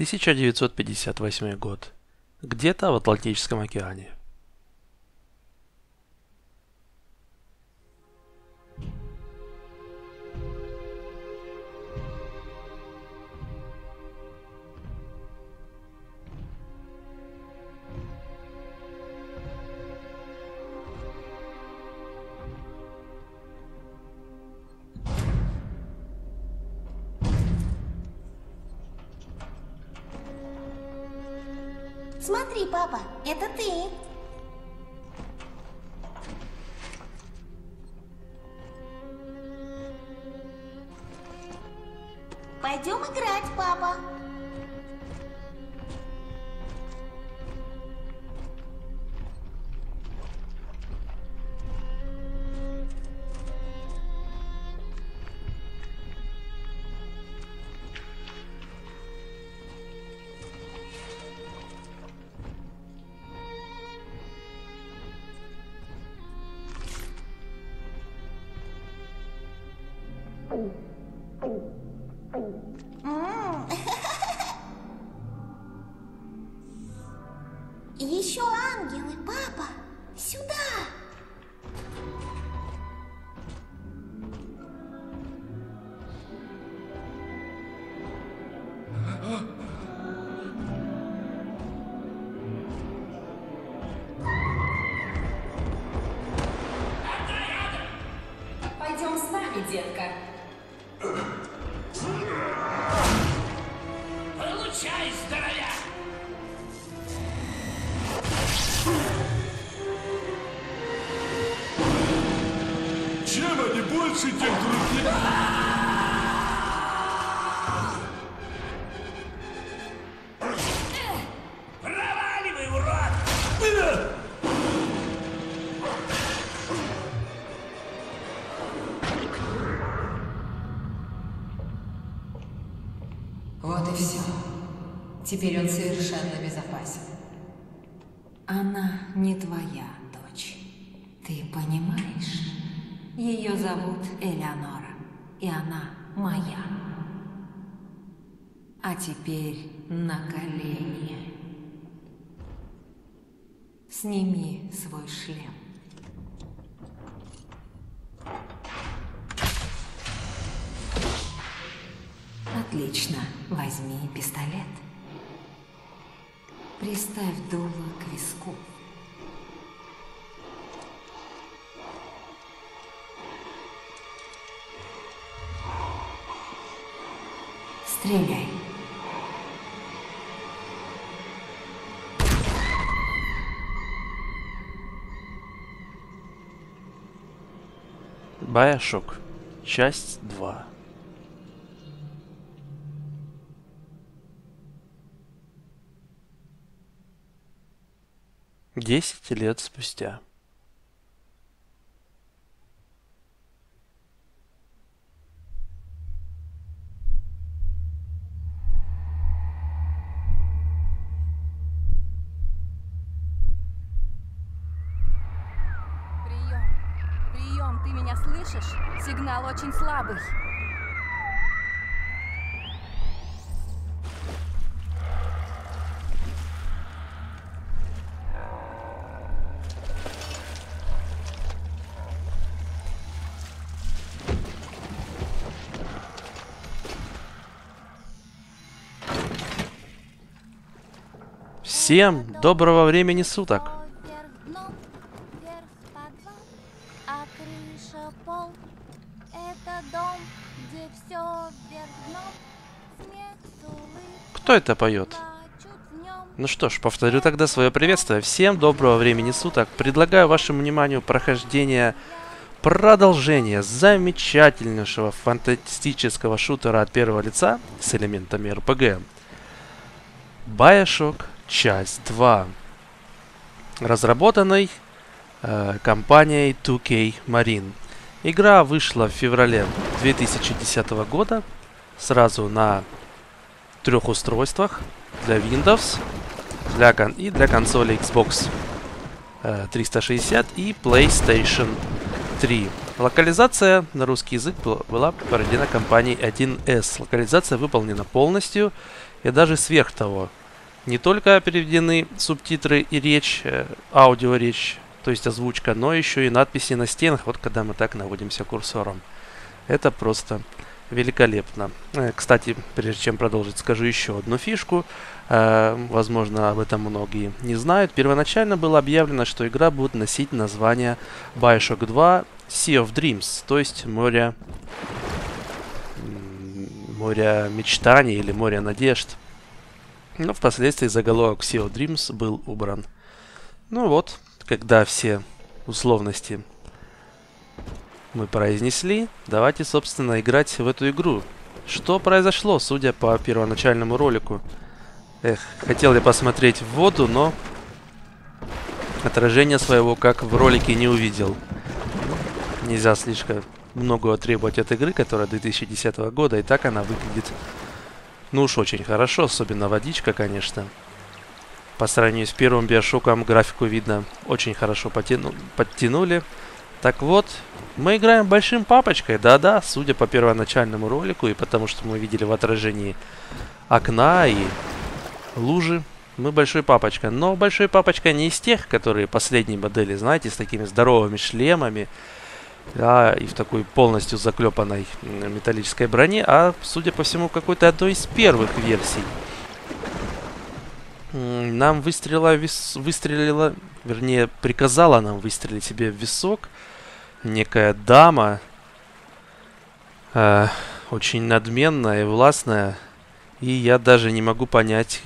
1958 год. Где-то в Атлантическом океане. Смотри, папа, это ты. Пойдем играть, папа. Еще ангелы, папа, сюда! Пойдем с нами, детка. Получай, здоровяк! Чем они больше, тем труднее. Проваливай, урод! Вот и все. Теперь он совершенно безопасен. Она не твоя дочь. Ты понимаешь? Ее зовут Элеонора, и она моя. А теперь на колени. Сними свой шлем. Отлично. Возьми пистолет. Приставь дуло к виску. Стреляй. Байошок. Часть 2. Десять лет спустя. Прием, прием, ты меня слышишь? Сигнал очень слабый. Всем доброго времени суток! Кто это поет? Ну что ж, повторю тогда свое приветствие. Всем доброго времени суток. Предлагаю вашему вниманию прохождение продолжения замечательнейшего фантастического шутера от первого лица с элементами РПГ. Bioshock. Часть 2, разработанной компанией 2K Marine. Игра вышла в феврале 2010 года сразу на трех устройствах: для Windows, для консоли Xbox 360 и PlayStation 3. Локализация на русский язык была проведена компанией 1С. Локализация выполнена полностью и даже сверх того. Не только переведены субтитры и речь, аудиоречь, то есть озвучка, но еще и надписи на стенах, вот когда мы так наводимся курсором. Это просто великолепно. Кстати, прежде чем продолжить, скажу еще одну фишку. Возможно, об этом многие не знают. Первоначально было объявлено, что игра будет носить название Bioshock 2 Sea of Dreams, то есть море мечтаний или море надежд. Но впоследствии заголовок Sea of Dreams был убран. Ну вот, когда все условности мы произнесли, давайте, собственно, играть в эту игру. Что произошло, судя по первоначальному ролику? Эх, хотел я посмотреть в воду, но отражение своего, как в ролике, не увидел. Нельзя слишком многого требовать от игры, которая 2010 года, и так она выглядит, ну уж очень хорошо, особенно водичка, конечно. По сравнению с первым Биошоком графику видно, очень хорошо подтянули. Так вот, мы играем большим папочкой, да-да, судя по первоначальному ролику, и потому что мы видели в отражении окна и лужи, мы большой папочка. Но большой папочка не из тех, которые последние модели, знаете, с такими здоровыми шлемами, да, и в такой полностью заклепанной металлической броне, а, судя по всему, какой-то одной из первых версий. Нам приказала нам выстрелить себе в висок некая дама, очень надменная и властная, и я даже не могу понять,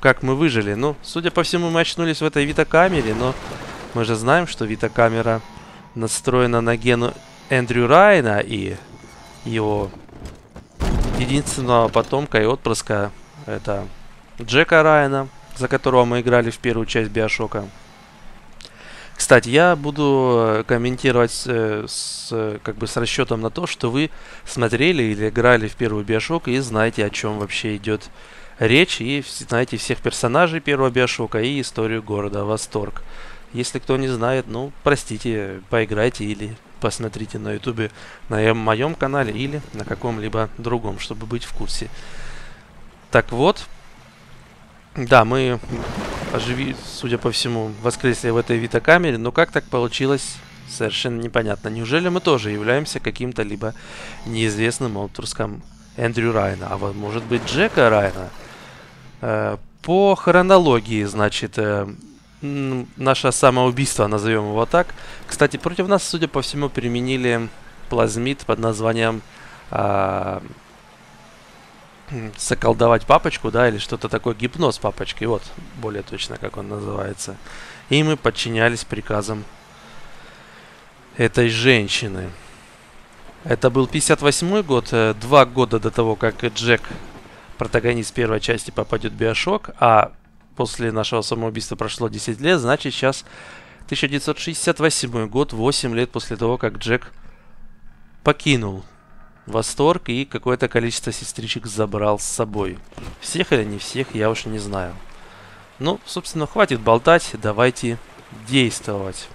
как мы выжили. Ну, судя по всему, мы очнулись в этой витокамере, но мы же знаем, что витокамера настроена на гену Эндрю Райана и его единственного потомка и отпрыска, это Джека Райана, за которого мы играли в первую часть Биошока. Кстати, я буду комментировать с расчетом на то, что вы смотрели или играли в первый Биошок и знаете, о чем вообще идет речь, и знаете всех персонажей первого Биошока и историю города Восторг. Если кто не знает, ну, простите, поиграйте или посмотрите на ютубе, на моем канале или на каком-либо другом, чтобы быть в курсе. Так вот, да, мы, судя по всему, воскресли в этой витокамере, но как так получилось, совершенно непонятно. Неужели мы тоже являемся каким-то либо неизвестным отпрыском Эндрю Райана, а вот, может быть, Джека Райана? По хронологии, значит, наше самоубийство, назовем его так. Кстати, против нас, судя по всему, применили плазмид под названием... соколдовать папочку, да, или что-то такое, гипноз папочки, вот, более точно, как он называется. И мы подчинялись приказам этой женщины. Это был 58-й год, 2 года до того, как Джек, протагонист первой части, попадет в Биошок, а после нашего самоубийства прошло 10 лет, значит, сейчас 1968 год, 8 лет после того, как Джек покинул Восторг и какое-то количество сестричек забрал с собой. Всех или не всех, я уж не знаю. Ну, собственно, хватит болтать, давайте действовать.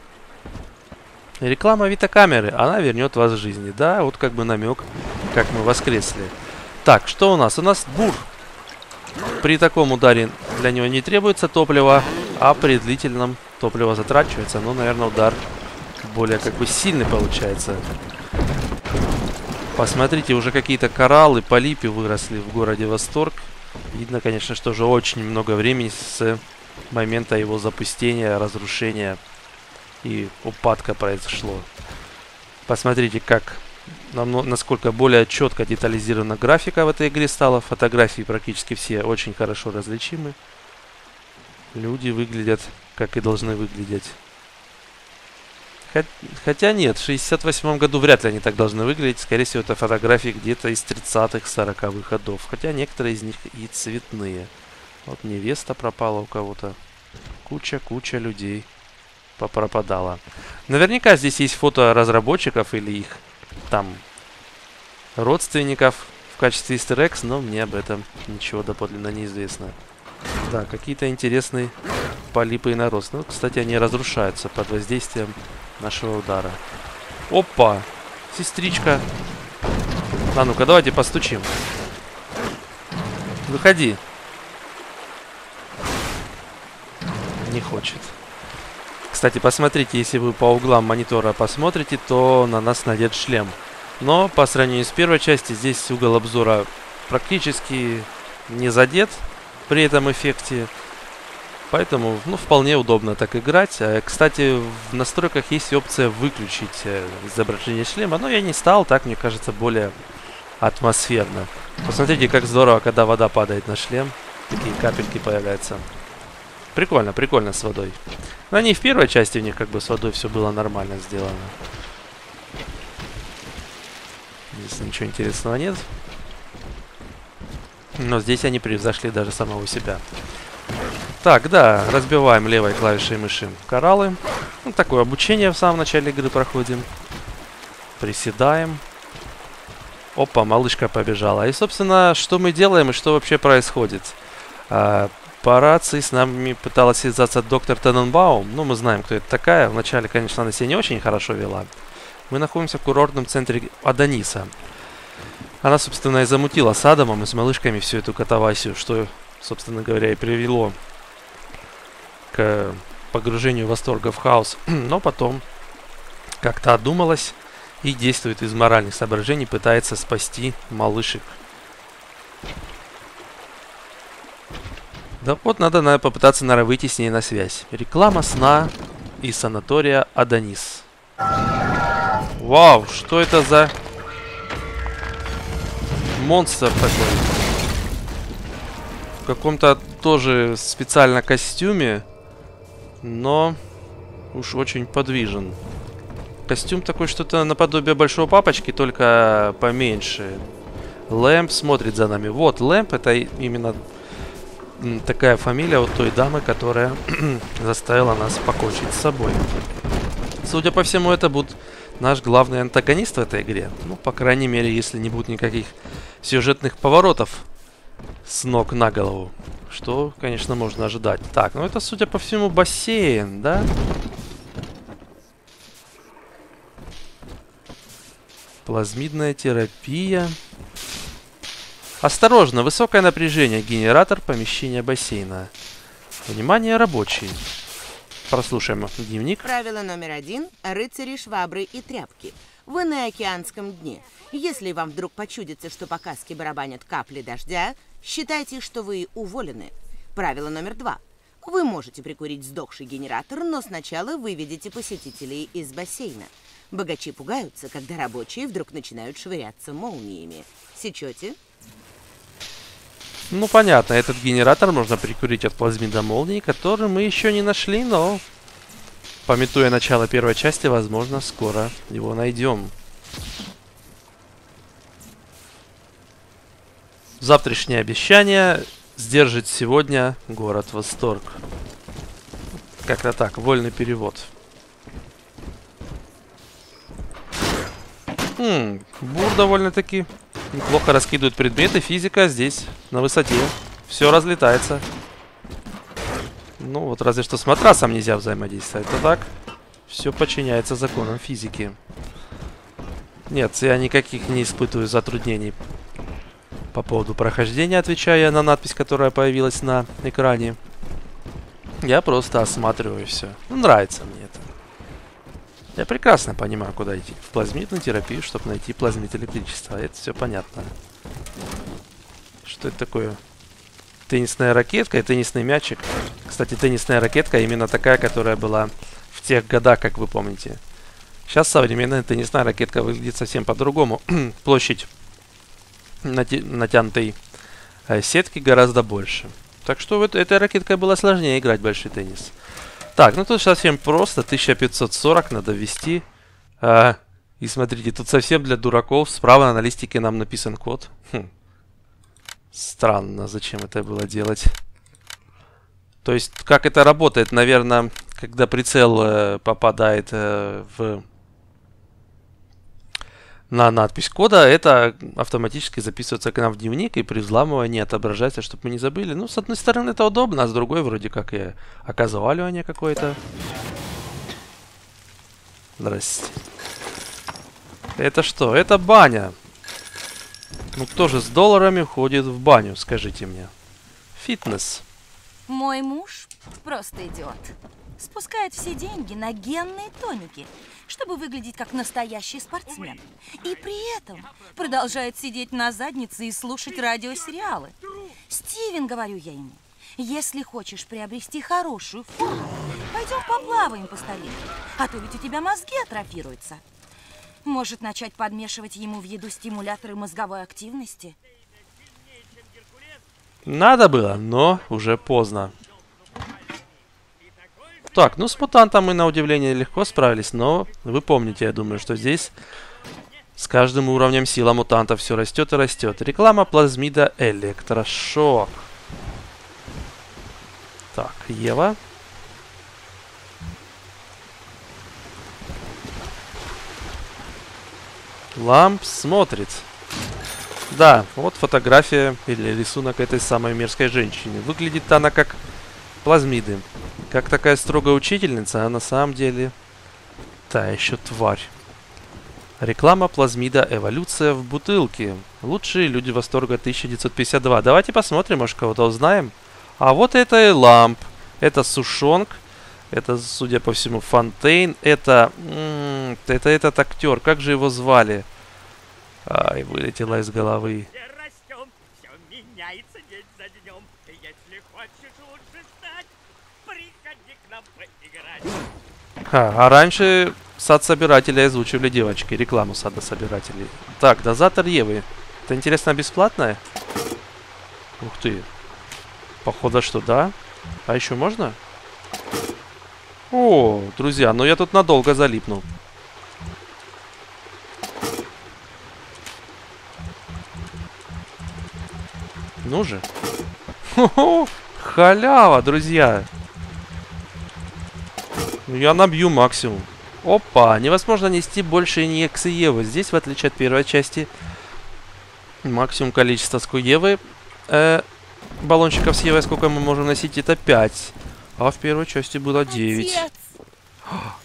Реклама витокамеры, она вернет вас в жизни. Да, вот как бы намек, как мы воскресли. Так, что у нас? У нас бур. При таком ударе для него не требуется топливо, а при длительном топливо затрачивается. Но, наверное, удар более как бы сильный получается. Посмотрите, уже какие-то кораллы, полипы выросли в городе Восторг. Видно, конечно, что уже очень много времени с момента его запустения, разрушения и упадка произошло. Посмотрите, как, насколько более четко детализирована графика в этой игре стала. Фотографии практически все очень хорошо различимы. Люди выглядят, как и должны выглядеть. Хотя нет, в 68-м году вряд ли они так должны выглядеть. Скорее всего, это фотографии где-то из 30-х, 40-х годов. Хотя некоторые из них и цветные. Вот невеста пропала у кого-то. Куча людей попропадала. Наверняка здесь есть фото разработчиков или их там родственников в качестве истер-экс, но мне об этом ничего доподлинно неизвестно. Да, какие-то интересные полипы и нарост. Ну, кстати, они разрушаются под воздействием нашего удара. Опа, сестричка. А ну-ка, давайте постучим. Выходи. Не хочет. Кстати, посмотрите, если вы по углам монитора посмотрите, то на нас надет шлем. Но по сравнению с первой частью, здесь угол обзора практически не задет при этом эффекте. Поэтому, ну, вполне удобно так играть. Кстати, в настройках есть опция выключить изображение шлема, но я не стал, так, мне кажется, более атмосферно. Посмотрите, как здорово, когда вода падает на шлем. Такие капельки появляются. Прикольно, прикольно с водой. Но они в первой части, у них как бы с водой все было нормально сделано. Здесь ничего интересного нет. Но здесь они превзошли даже самого себя. Так, да, разбиваем левой клавишей мыши кораллы. Ну, такое обучение в самом начале игры проходим. Приседаем. Опа, малышка побежала. И, собственно, что мы делаем и что вообще происходит? По рации с нами пыталась связаться доктор Тененбаум. Ну, мы знаем, кто это такая. Вначале, конечно, она себя не очень хорошо вела. Мы находимся в курортном центре Адониса. Она, собственно, и замутила с Адамом и с малышками всю эту катавасию, что, собственно говоря, и привело к погружению восторга в хаос, но потом как-то одумалась и действует из моральных соображений, пытается спасти малышек. Да вот, надо попытаться выйти с ней на связь. Реклама сна и санатория Адонис. Вау, что это за монстр такой? В каком-то тоже специально костюме. Но уж очень подвижен. Костюм такой, что-то наподобие большого папочки, только поменьше. Лэмп смотрит за нами. Вот, Лэмп, это именно такая фамилия вот той дамы, которая заставила нас покончить с собой. Судя по всему, это будет наш главный антагонист в этой игре. Ну, по крайней мере, если не будет никаких сюжетных поворотов с ног на голову. Что, конечно, можно ожидать. Так, ну это, судя по всему, бассейн, да? Плазмидная терапия. Осторожно, высокое напряжение. Генератор помещения бассейна. Внимание, рабочий. Прослушаем дневник. Правило номер 1. Рыцари, швабры и тряпки. Вы на океанском дне. Если вам вдруг почудится, что по каске барабанят капли дождя, считайте, что вы уволены. Правило номер 2. Вы можете прикурить сдохший генератор, но сначала выведите посетителей из бассейна. Богачи пугаются, когда рабочие вдруг начинают швыряться молниями. Сечете? Ну, понятно. Этот генератор можно прикурить от плазмида молнии, который мы еще не нашли, но... Памятуя начало первой части, возможно, скоро его найдем. Завтрашнее обещание сдержит сегодня город восторг. Как-то так, вольный перевод. Бур довольно-таки неплохо раскидывает предметы. Физика здесь на высоте. Все разлетается. Ну вот, разве что с матрасом нельзя взаимодействовать. А так, все подчиняется законам физики. Нет, я никаких не испытываю затруднений. По поводу прохождения, отвечая на надпись, которая появилась на экране. Я просто осматриваю все. Ну, нравится мне это. Я прекрасно понимаю, куда идти. В плазмидную терапию, чтобы найти плазмит электричества. Это все понятно. Что это такое? Теннисная ракетка и теннисный мячик. Кстати, теннисная ракетка именно такая, которая была в тех годах, как вы помните. Сейчас современная теннисная ракетка выглядит совсем по-другому. Площадь натянутой сетки гораздо больше. Так что вот этой ракеткой было сложнее играть большой теннис. Так, ну тут совсем просто. 1540 надо ввести. И смотрите, тут совсем для дураков. Справа на листике нам написан код. Странно, зачем это было делать. То есть, как это работает? Наверное, когда прицел попадает на надпись кода, это автоматически записывается к нам в дневник, и при взламывании отображается, чтобы мы не забыли. Ну, с одной стороны, это удобно, а с другой, вроде как, и оказывание какое-то. Здрасте. Это что? Это баня. Ну кто же с долларами ходит в баню, скажите мне? Фитнес. Мой муж просто идиот. Спускает все деньги на генные тоники, чтобы выглядеть как настоящий спортсмен. И при этом продолжает сидеть на заднице и слушать радиосериалы. Стивен, говорю я ему, если хочешь приобрести хорошую форму, пойдем поплаваем по старинке, а то ведь у тебя мозги атрофируются. Может начать подмешивать ему в еду стимуляторы мозговой активности? Надо было, но уже поздно. Так, ну с мутантом мы на удивление легко справились, но вы помните, я думаю, что здесь с каждым уровнем сила мутантов все растет и растет. Реклама плазмида электрошок. Так, Ева. Ламп смотрит. Да, вот фотография или рисунок этой самой мерзкой женщины. Выглядит она как плазмиды. Как такая строгая учительница, а на самом деле та еще тварь. Реклама плазмида «Эволюция в бутылке». Лучшие люди восторга 1952. Давайте посмотрим, может кого-то узнаем. А вот это и Ламп. Это Сушонг. Это, судя по всему, Фонтейн. Это этот актер. Как же его звали? Ай, вылетело из головы. А раньше сад собирателя озвучивали девочки. Рекламу сада собирателей. Так, дозатор Евы. Это, интересно, бесплатное? Ух ты. Походу, что да. А еще можно? О, друзья, ну я тут надолго залипнул. Ну же. Хо-хо, халява, друзья. Я набью максимум. Опа, невозможно нести больше ни X и Евы. Здесь, в отличие от первой части, максимум количества с Евы, баллончиков с Евой, сколько мы можем носить, это 5. А в первой части было 9. Отец.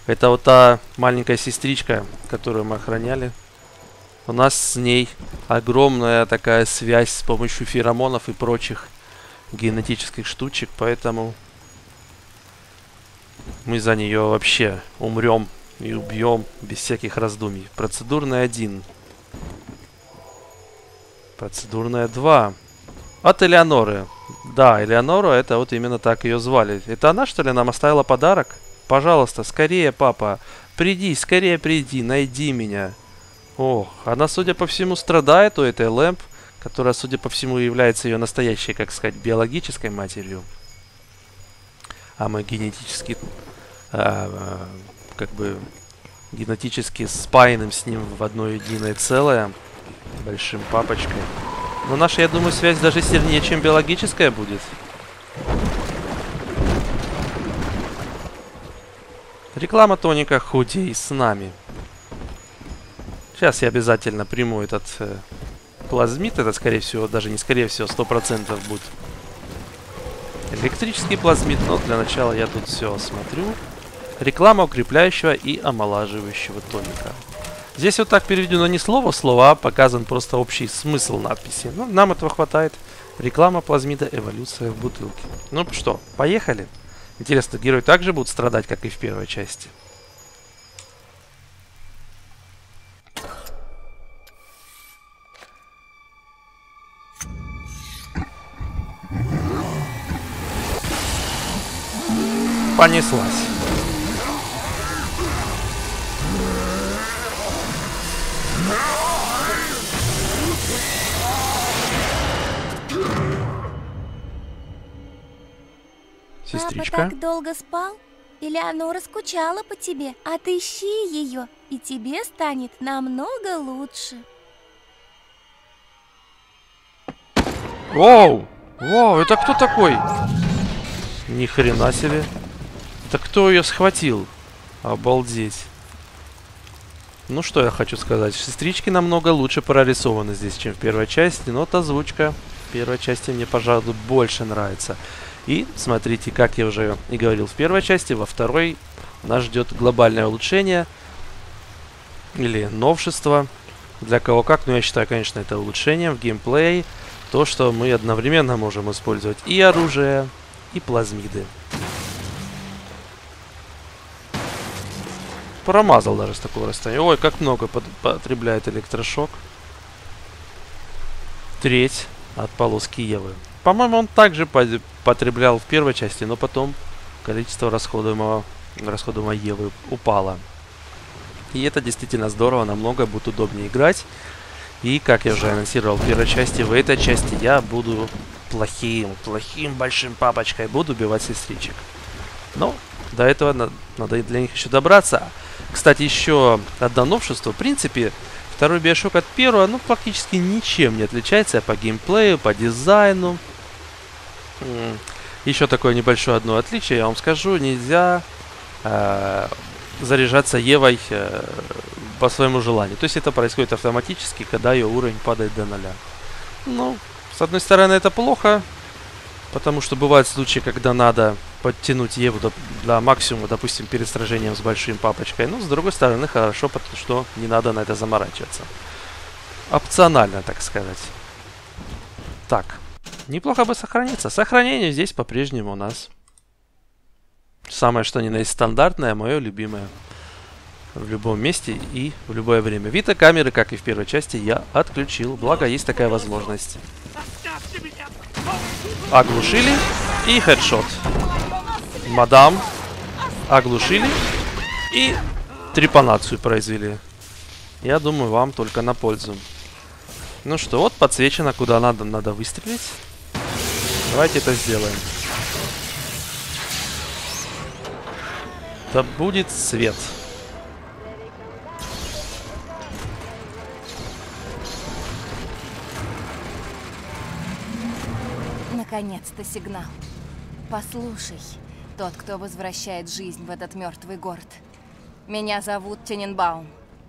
Это вот та маленькая сестричка, которую мы охраняли. У нас с ней огромная такая связь с помощью феромонов и прочих генетических штучек, поэтому мы за нее вообще умрем и убьем без всяких раздумий. Процедурная 1. Процедурная 2. От Элеоноры. Да, Элеонора, это вот именно так ее звали. Это она, что ли, нам оставила подарок? Пожалуйста, скорее, папа. Приди, скорее приди, найди меня. Ох, она, судя по всему, страдает у этой Лэмп, которая, судя по всему, является ее настоящей, как сказать, биологической матерью. А мы генетически, как бы, генетически спаянным с ним в одно единое целое. Большим папочкой. Но наша, я думаю, связь даже сильнее, чем биологическая будет. Реклама тоника «Худей с нами». Сейчас я обязательно приму этот плазмид. Это, скорее всего, даже не скорее всего, 100% будет. Электрический плазмид. Но для начала я тут все осмотрю. Реклама укрепляющего и омолаживающего тоника. Здесь вот так переведено не слово в слово, а показан просто общий смысл надписи. Ну, нам этого хватает. Реклама плазмида «Эволюция в бутылке». Ну что, поехали. Интересно, герои также будут страдать, как и в первой части. Понеслась. Сестричка. Папа так долго спал? Элеонора скучала по тебе. Отыщи ее, и тебе станет намного лучше. Воу! Воу, это кто такой? Ни хрена себе. Это кто ее схватил? Обалдеть. Ну что я хочу сказать. Сестрички намного лучше прорисованы здесь, чем в первой части. Но та озвучка в первой части мне, пожалуй, больше нравится. И смотрите, как я уже и говорил в первой части, во второй нас ждет глобальное улучшение. или новшество. Для кого как, но я считаю, конечно, это улучшением в геймплее. То, что мы одновременно можем использовать и оружие, и плазмиды. Промазал даже с такого расстояния. Ой, как много потребляет электрошок. Треть от полоски Евы. По-моему, он также потреблял в первой части, но потом количество расходуемой Евы упало. И это действительно здорово, намного будет удобнее играть. И, как я уже анонсировал в первой части, в этой части я буду плохим большим папочкой. Буду убивать сестричек. Но до этого надо для них еще добраться. Кстати, еще одно новшество. В принципе, второй биошок от первого, ну, практически ничем не отличается по геймплею, по дизайну. Еще такое небольшое одно отличие, я вам скажу. Нельзя заряжаться Евой по своему желанию. То есть это происходит автоматически, когда ее уровень падает до 0. Ну, с одной стороны, это плохо, потому что бывают случаи, когда надо подтянуть Еву до максимума, допустим, перед сражением с большим папочкой. Но, с другой стороны, хорошо, потому что не надо на это заморачиваться. Опционально, так сказать. Так, неплохо бы сохраниться. Сохранение здесь по-прежнему у нас самое что ни на есть стандартное, мое любимое. В любом месте и в любое время. Вид камеры, как и в первой части, я отключил. Благо, есть такая возможность. Оглушили. И хедшот. Мадам. Оглушили. И трепанацию произвели. Я думаю, вам только на пользу. Ну что, вот подсвечено, куда надо выстрелить. Давайте это сделаем. Да будет свет. Наконец-то сигнал. Послушай, тот, кто возвращает жизнь в этот мертвый город. Меня зовут Тененбаум.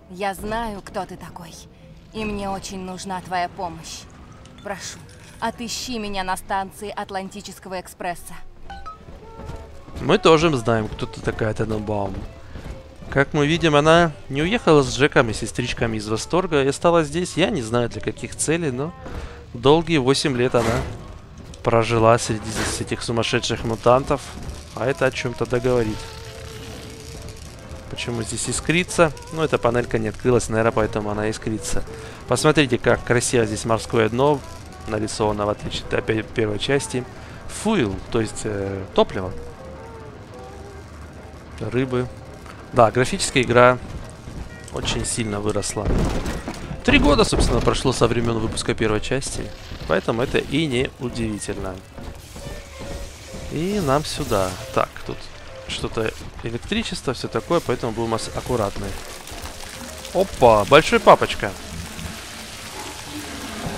Я знаю, кто ты такой. И мне очень нужна твоя помощь. Прошу, отыщи меня на станции Атлантического экспресса. Мы тоже знаем, кто ты такая, Тененбаум. Как мы видим, она не уехала с Джеком и сестричками из восторга и осталась здесь. Я не знаю, для каких целей, но долгие 8 лет она прожила среди этих сумасшедших мутантов. А это о чем-то договорит. Почему здесь искрится? Ну, эта панелька не открылась, наверное, поэтому она искрится. Посмотрите, как красиво здесь морское дно нарисовано, в отличие от первой части. Фуил, то есть топливо. Рыбы. Да, графическая игра очень сильно выросла. 3 года, собственно, прошло со времен выпуска первой части. Поэтому это и не удивительно. И нам сюда. Так, тут что-то электричество, все такое, поэтому будем аккуратны. Опа, большой папочка.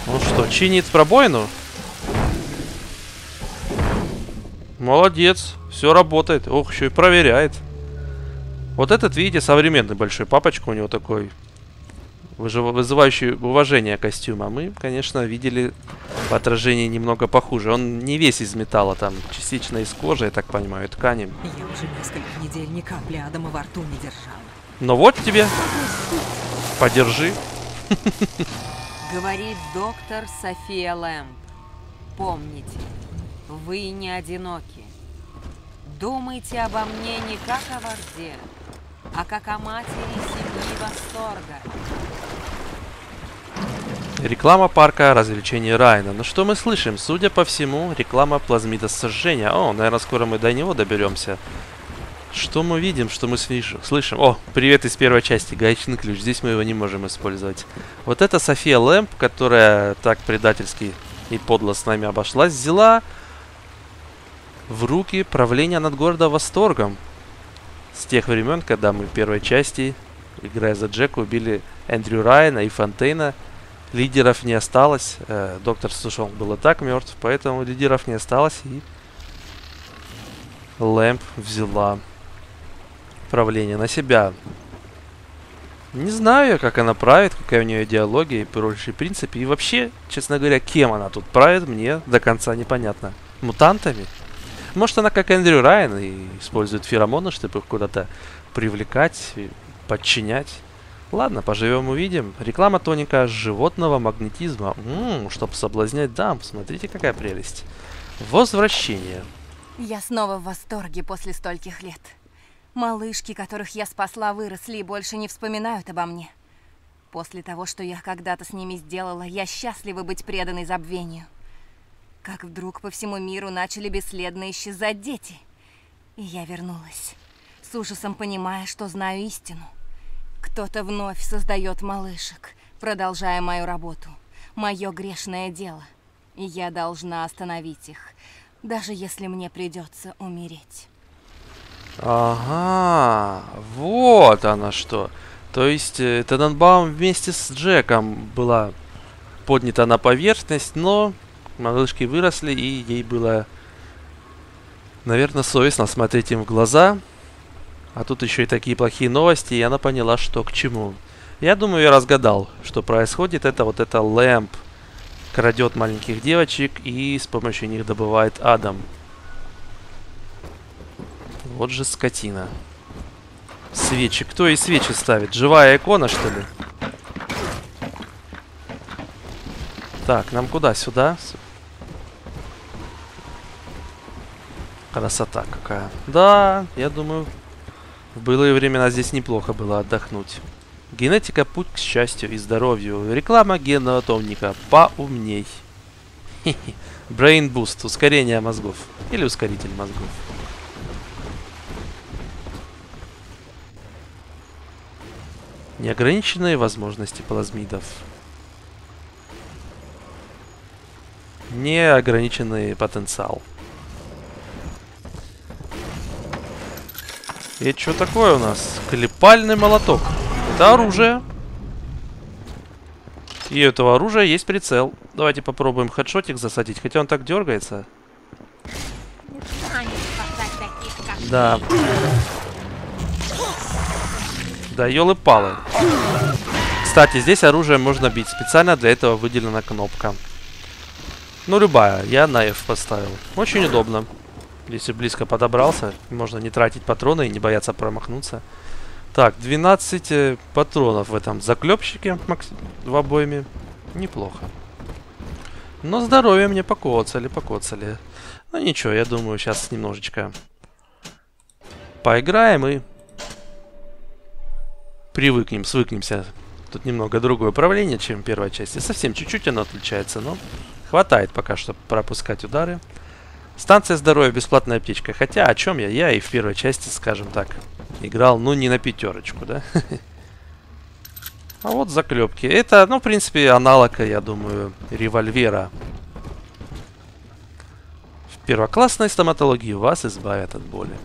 Ну что, чинит пробоину? Молодец, все работает. Ох, еще и проверяет. Вот этот, видите, современный большой папочка, у него такой вызывающий уважение костюма. Мы, конечно, видели в отражении немного похуже. Он не весь из металла, там частично из кожи, я так понимаю, ткани. Я уже несколько недель ни капли адама во рту не держала. Но вот тебе. Подержи. Говорит доктор София Лэмб. Помните, вы не одиноки. Думайте обо мне не как о вожде, а как о матери семьи восторга. Реклама парка развлечений Райна. Ну что мы слышим? Судя по всему, реклама плазмидосожжения. О, наверное, скоро мы до него доберемся. Что мы видим, что мы слышим? О, привет из первой части, гаечный ключ. Здесь мы его не можем использовать. Вот это София Лэмб, которая так предательски и подло с нами обошлась, взяла в руки правление над городом восторгом. С тех времен, когда мы в первой части, играя за Джека, убили Эндрю Райана и Фонтейна, лидеров не осталось. Доктор Сушон был и так мертв, поэтому лидеров не осталось. И Лэмб взяла правление на себя. Не знаю, как она правит, какая у нее идеология и прочие принципы. И вообще, честно говоря, кем она тут правит, мне до конца непонятно. Мутантами? Может, она как Эндрю Райан и использует феромоны, чтобы их куда-то привлекать, подчинять. Ладно, поживем увидим. Реклама тоника животного магнетизма. Чтобы соблазнять дам, смотрите, какая прелесть. Возвращение. Я снова в восторге после стольких лет. Малышки, которых я спасла, выросли и больше не вспоминают обо мне. После того, что я когда-то с ними сделала, я счастлива быть преданной забвению. Как вдруг по всему миру начали бесследно исчезать дети. И я вернулась, с ужасом понимая, что знаю истину. Кто-то вновь создает малышек, продолжая мою работу, мое грешное дело. И я должна остановить их, даже если мне придется умереть. Ага, вот она что. То есть Тененбаум вместе с Джеком была поднята на поверхность, но малышки выросли, и ей было, наверное, совестно смотреть им в глаза. А тут еще и такие плохие новости, и она поняла, что к чему. Я думаю, я разгадал, что происходит. Это вот эта Лэмп крадет маленьких девочек и с помощью них добывает Адам. Вот же скотина. Свечи. Кто и свечи ставит? Живая икона, что ли? Так, нам куда? Сюда? Красота какая. Да, я думаю... В былые времена здесь неплохо было отдохнуть. Генетика — путь к счастью и здоровью. Реклама генного томника. Поумней. Brain Boost. Ускорение мозгов. Или ускоритель мозгов. Неограниченные возможности плазмидов. Неограниченный потенциал. И что такое у нас? Клепальный молоток. Это оружие. И у этого оружия есть прицел. Давайте попробуем хедшотик засадить, хотя он так дергается. Да. Да, елы-палы. Кстати, здесь оружие можно бить. Специально для этого выделена кнопка. Ну, любая. Я на F поставил. Очень удобно. Если близко подобрался, можно не тратить патроны и не бояться промахнуться. Так, 12 патронов в этом заклепщике в обойме. Неплохо. Но здоровье мне покоцали. Ну ничего, я думаю, сейчас немножечко поиграем и привыкнем, свыкнемся. Тут немного другое управление, чем первая часть. И совсем чуть-чуть оно отличается, но хватает пока, чтобы пропускать удары. Станция здоровья, бесплатная аптечка. Хотя, о чем я? Я и в первой части, скажем так, играл, ну, не на пятерочку, да? А вот заклепки. Это, ну, в принципе, аналог, я думаю, револьвера. В первоклассной стоматологии вас избавят от боли.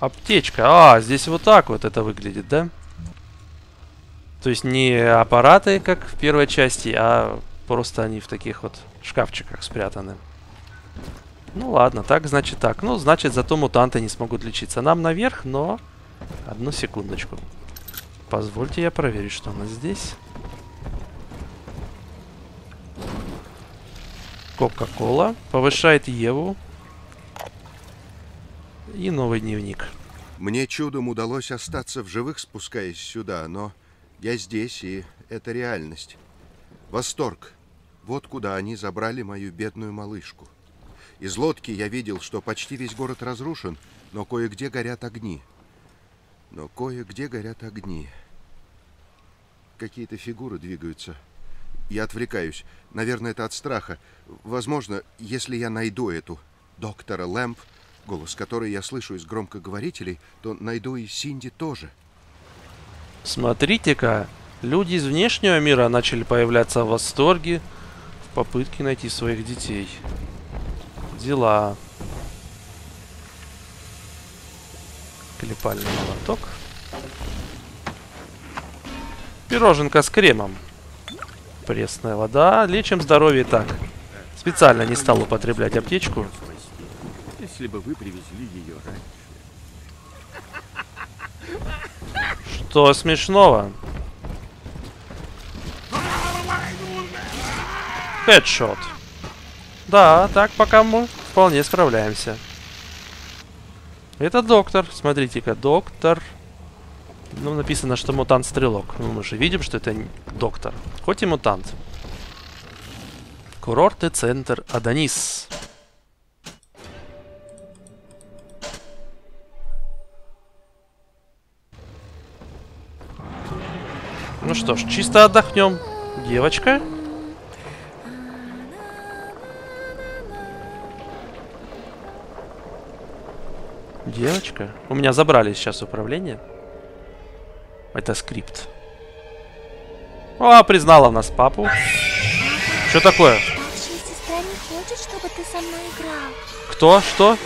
Аптечка. А, здесь вот так вот это выглядит, да? То есть не аппараты, как в первой части, а просто они в таких вот шкафчиках спрятаны. Ну ладно, так значит так. Ну, значит, зато мутанты не смогут лечиться. Нам наверх, но... Одну секундочку. Позвольте я проверю, что у нас здесь. Кока-кола. Повышает Еву. И новый дневник. Мне чудом удалось остаться в живых, спускаясь сюда, но я здесь, и это реальность. Восторг. Вот куда они забрали мою бедную малышку. Из лодки я видел, что почти весь город разрушен, но кое-где горят огни. Какие-то фигуры двигаются. Я отвлекаюсь. Наверное, это от страха. Возможно, если я найду эту доктора Лэмп, голос которой я слышу из громкоговорителей, то найду и Синди тоже. Смотрите-ка, люди из внешнего мира начали появляться в восторге в попытке найти своих детей. Дела. Клепальный молоток. Пироженка с кремом. Пресная вода. Лечим здоровье и так. Специально не стал употреблять аптечку. Если бы вы привезли ее раньше. Что смешного? Хедшот. Да, так пока мы вполне справляемся. Это доктор. Смотрите-ка, доктор Ну, написано, что мутант-стрелок. Ну, мы же видим, что это доктор. Хоть и мутант. Курорт и центр Адонис. Ну что ж, чисто отдохнем. Девочка. Девочка. У меня забрали сейчас управление. Это скрипт. О, признала у нас папу. Что такое? Сестра не хочет, чтобы ты со мной играл. Кто? Что?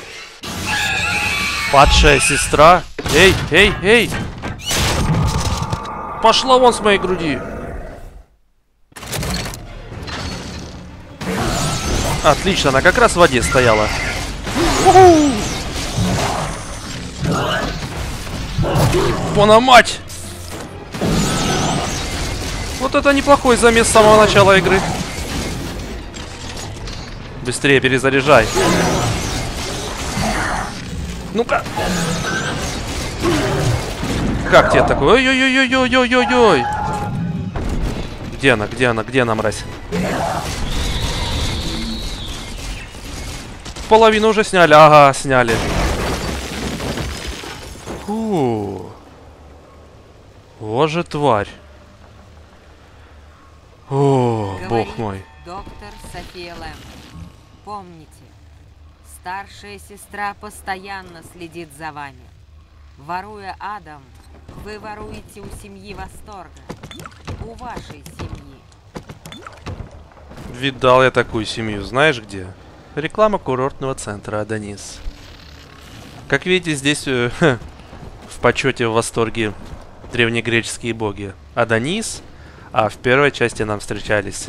Падшая сестра? Эй, эй, эй! Пошла вон с моей груди! Отлично, она как раз в воде стояла. У-ху! Пономать! Вот это неплохой замес с самого начала игры. Быстрее перезаряжай. Ну-ка. Как тебе такое? Ой-ой-ой-ой-ой-ой-ой-ой. Где она? Где она? Где она, мразь? Половину уже сняли. Ага, сняли. Фу. Вот же тварь. О, бог мой. Доктор София Лэм. Помните, старшая сестра постоянно следит за вами. Воруя Адам, вы воруете у семьи Восторга. У вашей семьи. Видал я такую семью, знаешь где? Реклама курортного центра Адонис. Как видите, здесь в почете, в восторге древнегреческие боги. Адонис. А в первой части нам встречались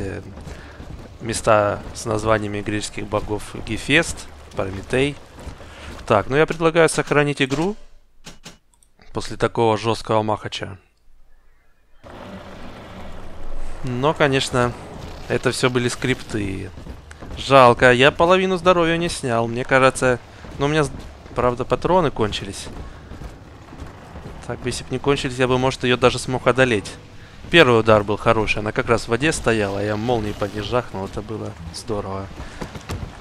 места с названиями греческих богов: Гефест, Прометей. Так, ну я предлагаю сохранить игру после такого жесткого махача. Но, конечно, это все были скрипты. Жалко, я половину здоровья не снял, мне кажется. Но у меня, правда, патроны кончились. Так, если бы не кончились, я бы, может, ее даже смог одолеть. Первый удар был хороший, она как раз в воде стояла, я молнией под ней жахнул, это было здорово.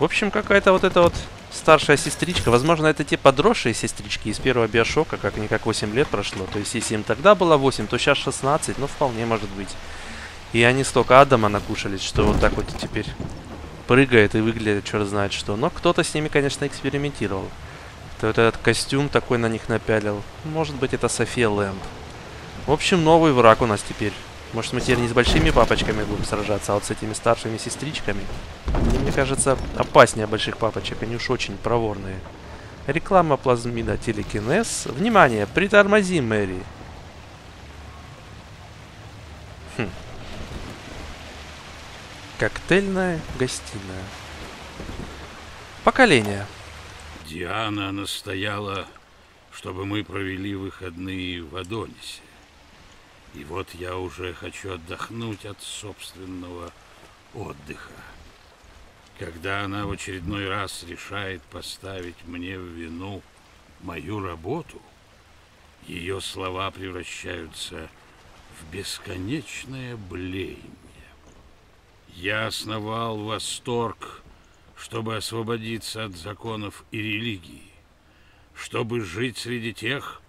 В общем, какая-то вот эта вот старшая сестричка, возможно, это те подросшие сестрички из первого Биошока, как-никак 8 лет прошло. То есть, если им тогда было 8, то сейчас 16, ну, вполне может быть. И они столько Адама накушались, что вот так вот теперь прыгает и выглядит черт знает что. Но кто-то с ними, конечно, экспериментировал. Кто-то вот этот костюм такой на них напялил. Может быть, это София Лэм. В общем, новый враг у нас теперь. Может, мы теперь не с большими папочками будем сражаться, а вот с этими старшими сестричками. Они, мне кажется, опаснее больших папочек. Они уж очень проворные. Реклама плазмида телекинез. Внимание, притормози, Мэри. Хм. Коктейльная гостиная. Поколение. Диана настояла, чтобы мы провели выходные в Адонисе. И вот я уже хочу отдохнуть от собственного отдыха. Когда она в очередной раз решает поставить мне в вину мою работу, ее слова превращаются в бесконечное блеяние. Я основал Восторг, чтобы освободиться от законов и религии, чтобы жить среди тех,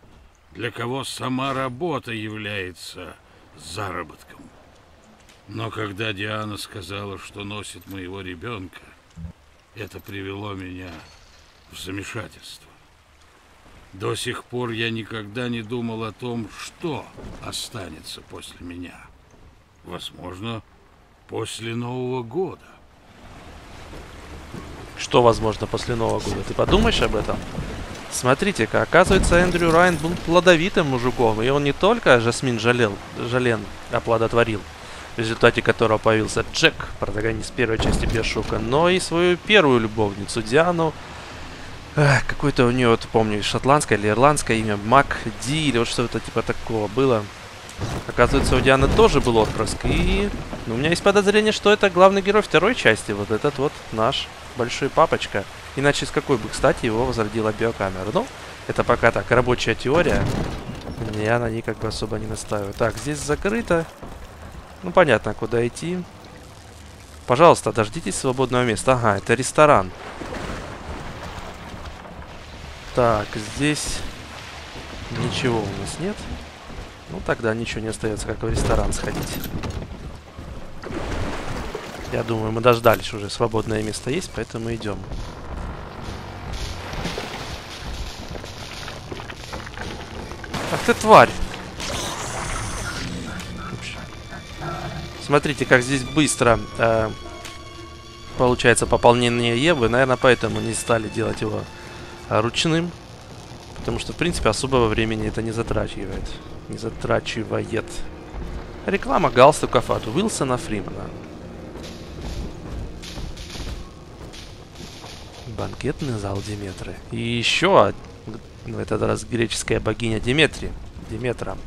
для кого сама работа является заработком. Но когда Диана сказала, что носит моего ребенка, это привело меня в замешательство. До сих пор я никогда не думал о том, что останется после меня. Возможно, после Нового года. Что возможно после Нового года? Ты подумаешь об этом? Смотрите-ка, оказывается, Эндрю Райан был плодовитым мужиком, и он не только Жасмин Жален оплодотворил, в результате которого появился Джек, протагонист первой части Биошока, но и свою первую любовницу Диану, какое-то у нее, вот, помню, шотландское или ирландское имя, Мак Ди, или вот что-то типа такого было. Оказывается, у Дианы тоже был отпрыск, и у меня есть подозрение, что это главный герой второй части, вот этот вот наш большой папочка. Иначе с какой бы, кстати, его возродила биокамера? Ну, это пока так, рабочая теория. Я на ней как бы особо не настаиваю. Так, здесь закрыто. Ну, понятно, куда идти. Пожалуйста, дождитесь свободного места. Ага, это ресторан. Так, здесь ничего у нас нет. Ну, тогда ничего не остается, как в ресторан сходить. Я думаю, мы дождались уже. Свободное место есть, поэтому идем. Ах ты, тварь! Смотрите, как здесь быстро получается пополнение Евы. Наверное, поэтому не стали делать его ручным. Потому что, в принципе, особого времени это не затрачивает. Не затрачивает. Реклама галстуков от Уилсона Фримена. Банкетный зал Диметры. И еще, в этот раз греческая богиня Диметра.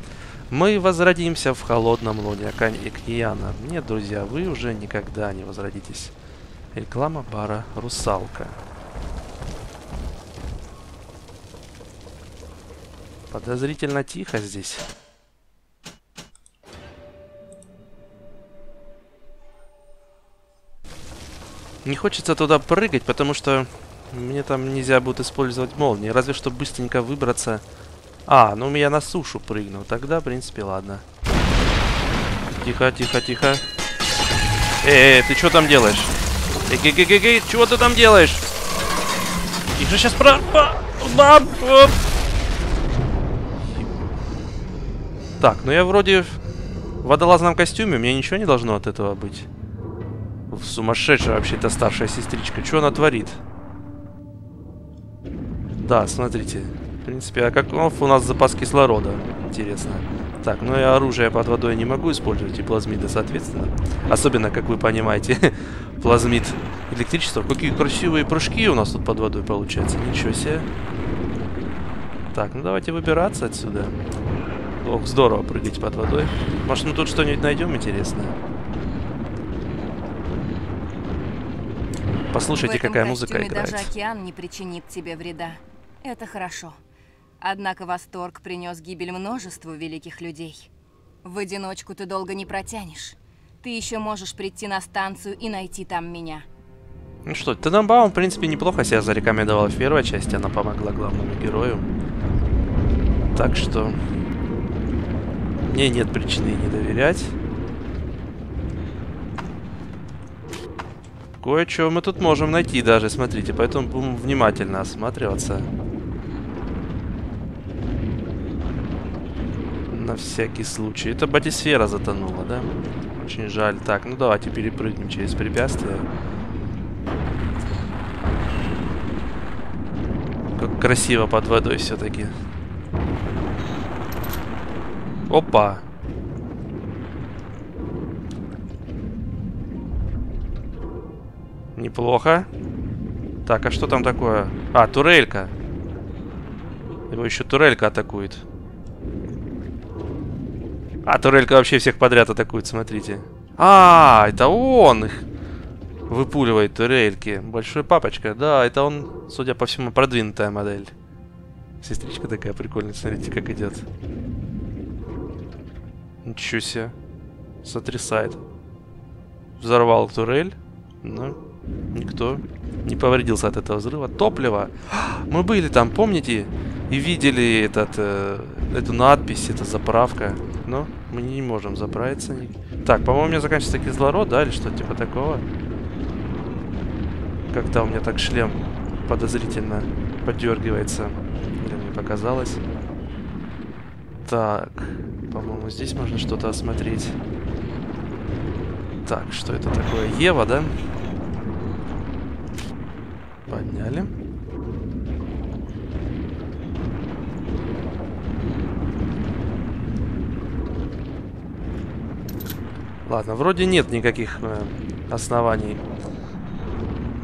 Мы возродимся в холодном лоне Океана. Нет, друзья, вы уже никогда не возродитесь. Реклама бара «Русалка». Подозрительно тихо здесь. Не хочется туда прыгать, потому что мне там нельзя будет использовать молнии. Разве что быстренько выбраться... А, ну я на сушу прыгнул. Тогда, в принципе, ладно. Тихо, тихо, тихо. Ты что там делаешь? Эй, чего ты там делаешь? Их же сейчас про... Так, ну я вроде в водолазном костюме. Мне ничего не должно от этого быть. Сумасшедшая вообще-то старшая сестричка. Что она творит? Да, смотрите. В принципе, а каков у нас запас кислорода? Интересно. Так, ну и оружие под водой не могу использовать, и плазмиды, соответственно. Особенно, как вы понимаете, плазмид электричество. Какие красивые прыжки у нас тут под водой получается. Ничего себе. Так, ну давайте выбираться отсюда. Ох, здорово прыгать под водой. Может, мы тут что-нибудь найдем интересное? Послушайте, какая музыка играет. Даже океан не причинит тебе вреда. Это хорошо. Однако восторг принес гибель множеству великих людей. В одиночку ты долго не протянешь. Ты еще можешь прийти на станцию и найти там меня. Ну что, Тененбаум, в принципе, неплохо себя зарекомендовала в первой части. Она помогла главному герою. Так что... мне нет причины не доверять. Кое-что мы тут можем найти даже, смотрите. Поэтому будем внимательно осматриваться. На всякий случай. Это бодисфера затонула, да? Очень жаль. Так, ну давайте перепрыгнем через препятствие. Как красиво под водой все-таки. Опа! Неплохо. Так, а что там такое? А, турелька. Его еще турелька атакует. А, турелька вообще всех подряд атакует, смотрите. А, это он их выпуливает, турельки. Большой папочка. Да, это он, судя по всему, продвинутая модель. Сестричка такая прикольная, смотрите, как идет. Ничего себе. Сотрясает. Взорвал турель. Ну... никто не повредился от этого взрыва. Топливо. Мы были там, помните? И видели эту надпись, это заправка. Но мы не можем заправиться. Так, по-моему, у меня заканчивается кислород, да? Или что-то типа такого. Как-то у меня так шлем подозрительно поддергивается. Или мне показалось. Так, по-моему, здесь можно что-то осмотреть. Так, что это такое? Ева, да? Подняли. Ладно, вроде нет никаких оснований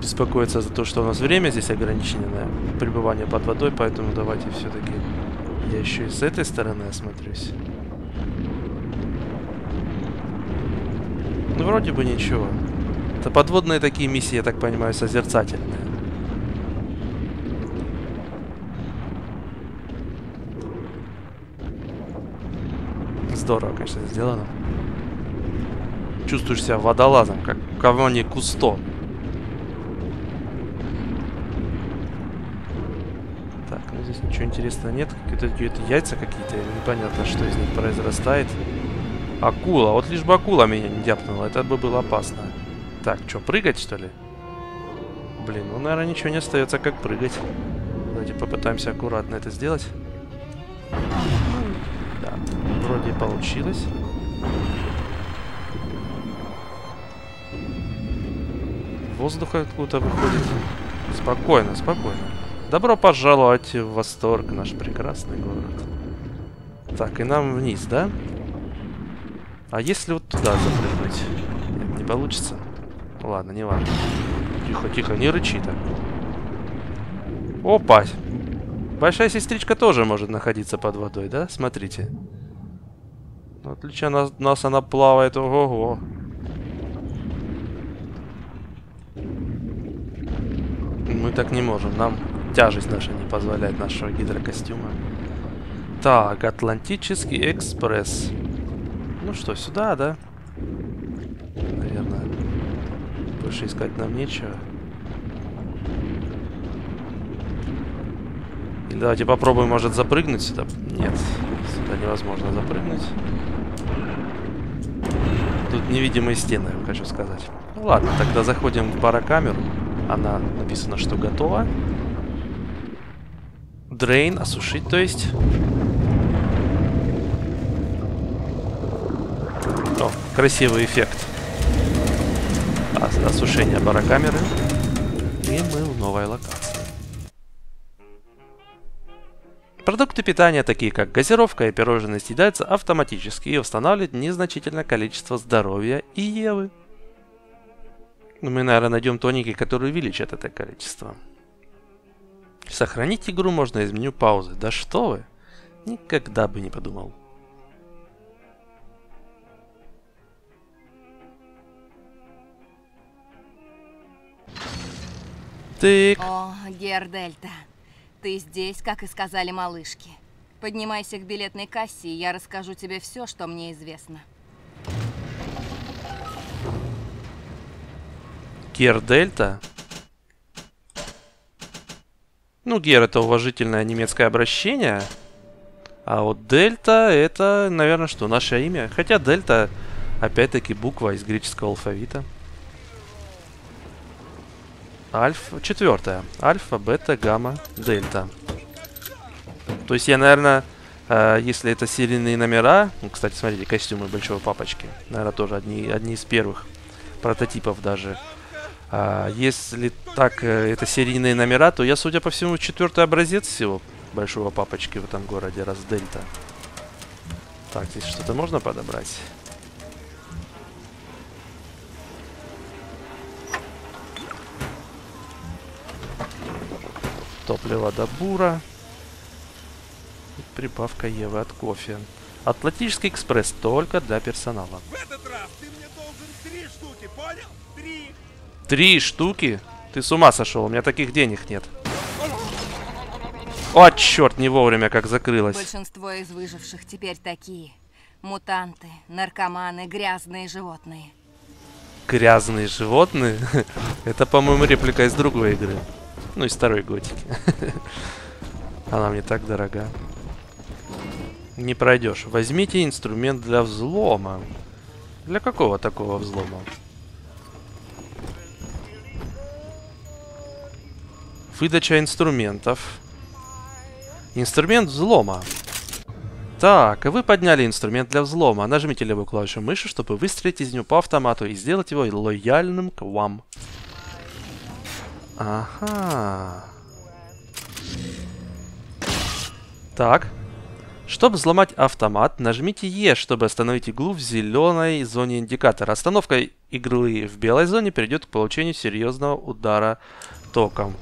беспокоиться за то, что у нас время здесь ограниченное, пребывание под водой, поэтому давайте все-таки я еще и с этой стороны осмотрюсь. Ну, вроде бы ничего. Это подводные такие миссии, я так понимаю, созерцательные. здорово, конечно, сделано. Чувствуешь себя водолазом, как в Кавоне Кусто. Так, ну здесь ничего интересного нет. Какие-то яйца какие-то, непонятно, что из них произрастает. Акула, вот лишь бы акула меня не дяпнула, это бы было опасно. Так, что, прыгать, что ли? Блин, ну, наверное, ничего не остается, как прыгать. Давайте попытаемся аккуратно это сделать. Да, вроде получилось. Воздух откуда-то выходит. Спокойно, спокойно. Добро пожаловать в восторг, наш прекрасный город. Так, и нам вниз, да? А если вот туда запрыгнуть? Нет, не получится. Ладно, не важно. Тихо, тихо, не рычи так. Опа! Большая сестричка тоже может находиться под водой, да? Смотрите. В отличие от нас она плавает. Ого-го. Мы так не можем. Нам тяжесть наша не позволяет нашего гидрокостюма. Так, Атлантический экспресс. Ну что, сюда, да? Наверное. Больше искать нам нечего. Или давайте попробуем, может, запрыгнуть сюда. Нет, сюда невозможно запрыгнуть. Тут невидимые стены, хочу сказать. Ну ладно, тогда заходим в барокамеру. Она написана, что готова. Дрейн, осушить, то есть... О, красивый эффект осушения барокамеры. И мы в новой локации. Продукты питания, такие как газировка и пирожные, съедаются автоматически и восстанавливают незначительное количество здоровья и евы. Мы, наверное, найдем тоники, которые увеличат это количество. Сохранить игру можно из меню паузы. Да что вы? Никогда бы не подумал. Так. О, Гердельта, ты здесь, как и сказали малышки. Поднимайся к билетной кассе, и я расскажу тебе все, что мне известно. Гердельта? Ну, Гер — это уважительное немецкое обращение. А вот Дельта — это, наверное, что, наше имя. Хотя Дельта, опять-таки, буква из греческого алфавита. Альфа, четвертая. Альфа, бета, гамма, дельта. То есть я, наверное, если это серийные номера... Ну, кстати, смотрите, костюмы Большого Папочки. Наверное, тоже одни из первых прототипов даже. Если так, это серийные номера, то я, судя по всему, четвертый образец всего Большого Папочки в этом городе, раз дельта. Так, здесь что-то можно подобрать? Топливо до бура. Прибавка евы от кофе. Атлантический экспресс только для персонала. В этот раз ты мне должен 3 штуки, понял? 3. 3 штуки? Ты с ума сошел, у меня таких денег нет. О, черт, не вовремя как закрылось. Большинство из выживших теперь такие. Мутанты, наркоманы, грязные животные. Грязные животные? Это, по-моему, реплика из другой игры. Ну, из второй готики. Она мне так дорога. Не пройдешь. Возьмите инструмент для взлома. Для какого такого взлома? Выдача инструментов. Инструмент взлома. Так, вы подняли инструмент для взлома. Нажмите левую клавишу мыши, чтобы выстрелить из него по автомату и сделать его лояльным к вам. Ага. Так. Чтобы взломать автомат, нажмите Е, чтобы остановить иглу в зеленой зоне индикатора. Остановка иглы в белой зоне приведет к получению серьезного удара током.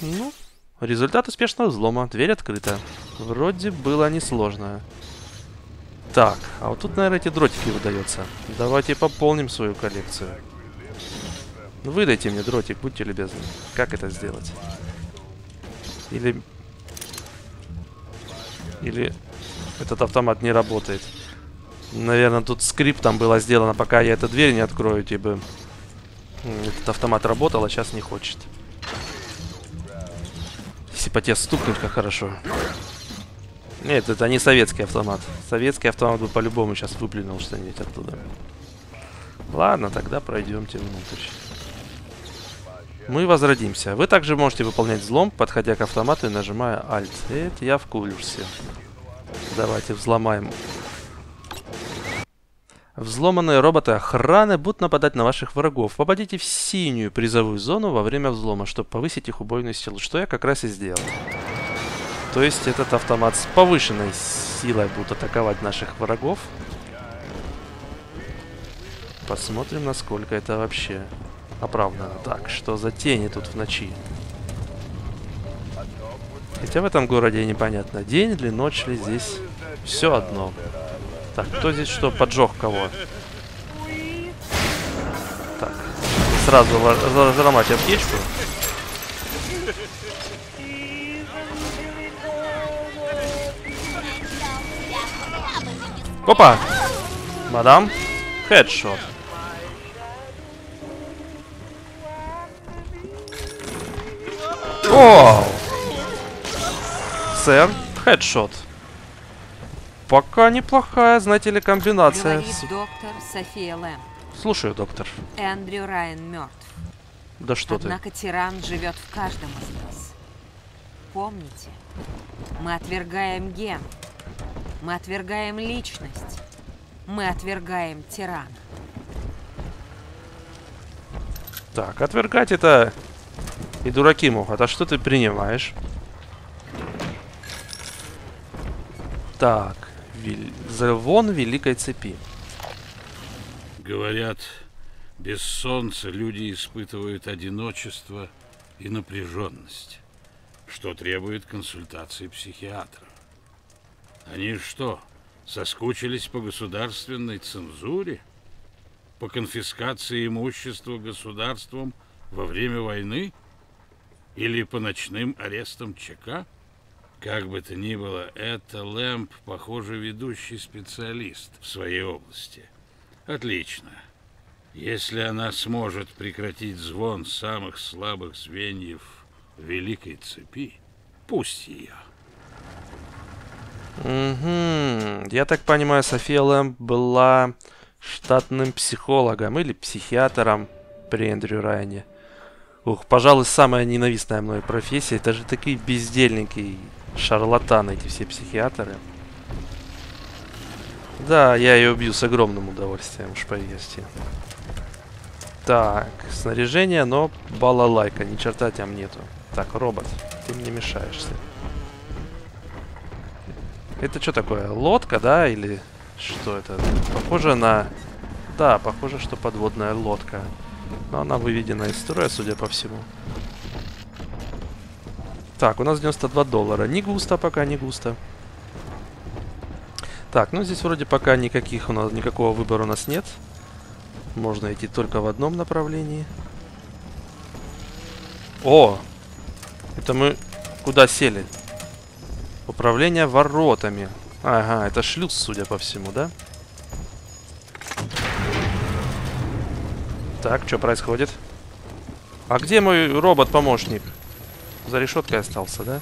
Ну, результат успешного взлома. Дверь открыта. Вроде было несложно. Так, а вот тут, наверное, эти дротики выдаются. Давайте пополним свою коллекцию. Выдайте мне дротик, будьте любезны. Как это сделать? Или... Этот автомат не работает. Наверное, тут скриптом было сделано, пока я эту дверь не открою, типа. Этот автомат работал, а сейчас не хочет. Если по тебе стукнуть, как хорошо. Нет, это не советский автомат. Советский автомат бы по-любому сейчас выплюнул что-нибудь оттуда. Ладно, тогда пройдемте внутрь. Мы возродимся. Вы также можете выполнять взлом, подходя к автомату и нажимая Alt. Это я в курсе. Давайте взломаем. Взломанные роботы охраны будут нападать на ваших врагов. Попадите в синюю призовую зону во время взлома, чтобы повысить их убойную силу. Что я как раз и сделал. То есть этот автомат с повышенной силой будет атаковать наших врагов. Посмотрим, насколько это вообще... оправданно. Так, что за тени тут в ночи? Хотя в этом городе непонятно, день ли, ночь ли, здесь все одно. Так, кто здесь что, поджег кого? Так, сразу разломать аптечку. Опа! Мадам, хедшот. Оу! Сэр, хедшот. Пока неплохая, знаете ли, комбинация. Говорит доктор София Лэм. Слушаю, доктор. Эндрю Райан мертв. Да что ты. Однако тиран живет в каждом из нас. Помните, мы отвергаем ген. Мы отвергаем личность. Мы отвергаем тирана. Так, отвергать это... И дураки могут. А что ты принимаешь? Так. Звон великой цепи. Говорят, без солнца люди испытывают одиночество и напряженность, что требует консультации психиатра. Они что, соскучились по государственной цензуре? По конфискации имущества государством во время войны? Или по ночным арестам ЧК? Как бы то ни было, это Лэмб, похоже, ведущий специалист в своей области. Отлично. Если она сможет прекратить звон самых слабых звеньев великой цепи, пусть ее. Угу. Я так понимаю, София Лэмб была штатным психологом или психиатром при Эндрю Райане. Ух, пожалуй, самая ненавистная мной профессия. Это же такие бездельники и шарлатаны, эти все психиатры. Да, я ее убью с огромным удовольствием, уж поверьте. Так, снаряжение, но балалайка, ни черта там нету. Так, робот, ты мне мешаешься. Это что такое, лодка, да, или что это? Похоже на... Да, похоже, что подводная лодка. Но она выведена из строя, судя по всему. Так, у нас $92. Не густо пока, не густо. Так, ну здесь вроде пока никаких у нас, никакого выбора у нас нет. Можно идти только в одном направлении. О! Это мы куда сели? Управление воротами. Ага, это шлюз, судя по всему, да? Так, что происходит? А где мой робот-помощник? За решеткой остался, да?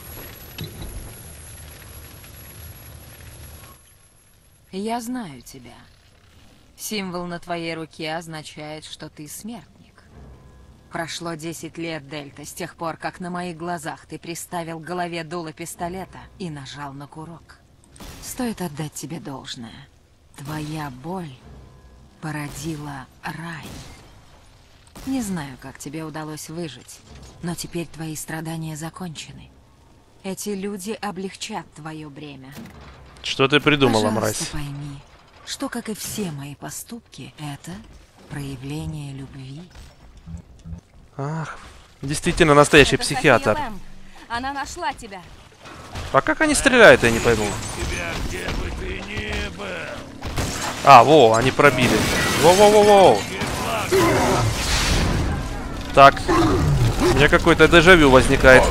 Я знаю тебя. Символ на твоей руке означает, что ты смертник. Прошло 10 лет, Дельта, с тех пор, как на моих глазах ты приставил к голове дуло пистолета и нажал на курок. Стоит отдать тебе должное. Твоя боль породила рай. Не знаю, как тебе удалось выжить, но теперь твои страдания закончены. Эти люди облегчат твое бремя. Что ты придумала, мразь? Пожалуйста, пойми, что, как и все мои поступки, это проявление любви. Ах, действительно настоящий это психиатр. Она нашла тебя. А как они стреляют, я не пойму. Тебя, а, во, они пробили. Во-во-во-во. Так, у меня какой-то дежавю возникает.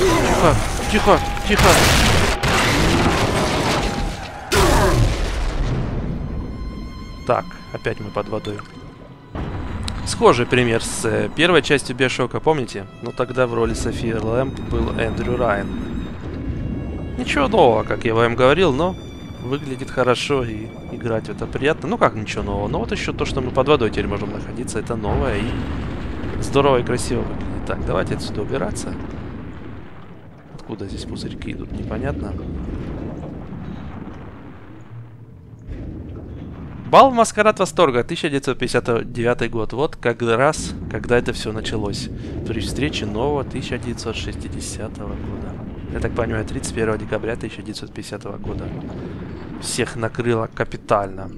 Тихо, тихо, тихо. Так, опять мы под водой. Схожий пример с первой частью Биошока, помните? Но тогда в роли Софии Лэмб был Эндрю Райан. Ничего нового, как я вам говорил, но выглядит хорошо и играть в это приятно. Ну как ничего нового, но вот еще то, что мы под водой теперь можем находиться, это новое и здорово и красиво выглядит. Так, давайте отсюда убираться. Откуда здесь пузырьки идут, непонятно. Бал «Маскарад восторга», 1959 год. Вот как раз, когда это все началось. При встрече нового 1960 года. Я так понимаю, 31 декабря 1950 года. Всех накрыло капитально.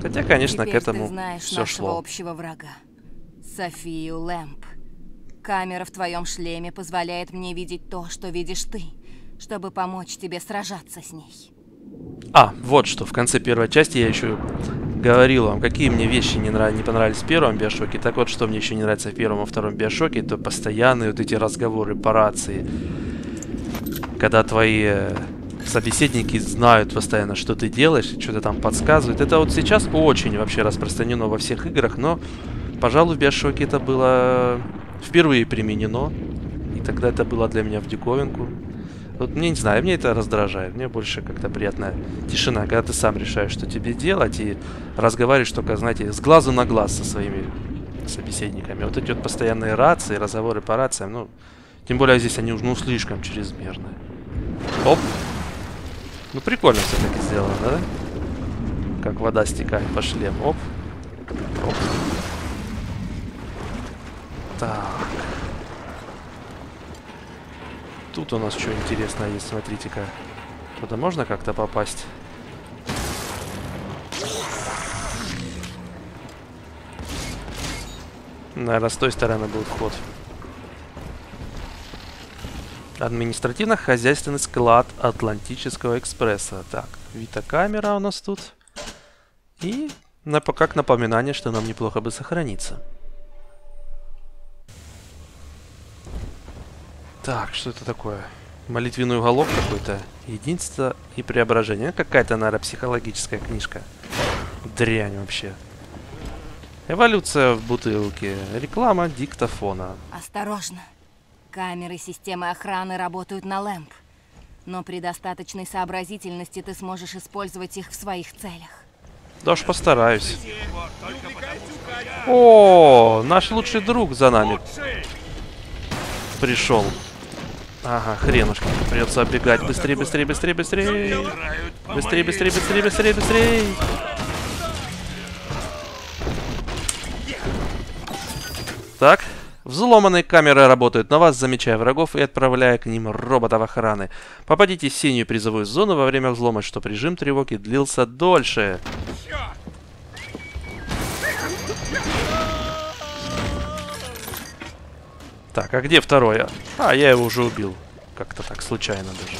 Хотя, конечно, теперь к этому все шло. Общего врага. Софию Лэмб. Камера в твоем шлеме позволяет мне видеть то, что видишь ты, чтобы помочь тебе сражаться с ней. А, вот что, в конце первой части я еще говорил вам, какие мне вещи не понравились в первом Биошоке. Так вот, что мне еще не нравится в первом и втором Биошоке, это постоянные вот эти разговоры по рации. Когда твои собеседники знают постоянно, что ты делаешь, что-то там подсказывают. Это вот сейчас очень вообще распространено во всех играх, но, пожалуй, в Биошоке это было впервые применено. И тогда это было для меня в диковинку. Вот мне, не знаю, мне это раздражает. Мне больше как-то приятная тишина, когда ты сам решаешь, что тебе делать, и разговариваешь только, знаете, с глазу на глаз со своими собеседниками. Вот эти вот постоянные рации, разговоры по рациям, ну, тем более здесь они уже, ну, слишком чрезмерные. Оп! Ну, прикольно все-таки сделано, да? Как вода стекает по шлему. Оп! Оп! Так... Тут у нас что интересное есть, смотрите-ка. Туда можно как-то попасть? Наверное, с той стороны будет вход. Административно-хозяйственный склад Атлантического экспресса. Так, витокамера у нас тут. И как напоминание, что нам неплохо бы сохраниться. Так, что это такое? Молитвенный уголок какой-то. Единство и преображение. Какая-то, наверное, психологическая книжка. Дрянь вообще. Эволюция в бутылке. Реклама диктофона. Осторожно. Камеры системы охраны работают на Лэмб. Но при достаточной сообразительности ты сможешь использовать их в своих целях. Да уж постараюсь. О, наш лучший друг за нами пришел. Ага, хренушки, придется оббегать. Быстрее, быстрее, быстрее, быстрее. Быстрее, быстрее, быстрее, быстрее, быстрее. Так. Взломанные камеры работают на вас, замечая врагов и отправляя к ним роботов охраны. Попадите в синюю призовую зону во время взлома, чтоб режим тревоги длился дольше. Так, а где второй? А, я его уже убил. Как-то так, случайно даже.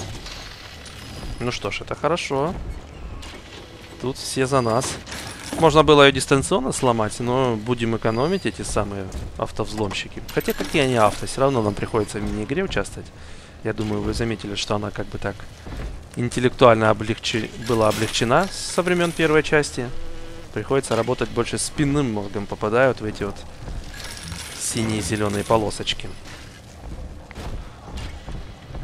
Ну что ж, это хорошо. Тут все за нас. Можно было ее дистанционно сломать, но будем экономить эти самые автовзломщики. Хотя какие они авто, все равно нам приходится в мини-игре участвовать. Я думаю, вы заметили, что она как бы так интеллектуально была облегчена со времен первой части. Приходится работать больше спинным мозгом, попадают в эти вот синие-зеленые полосочки.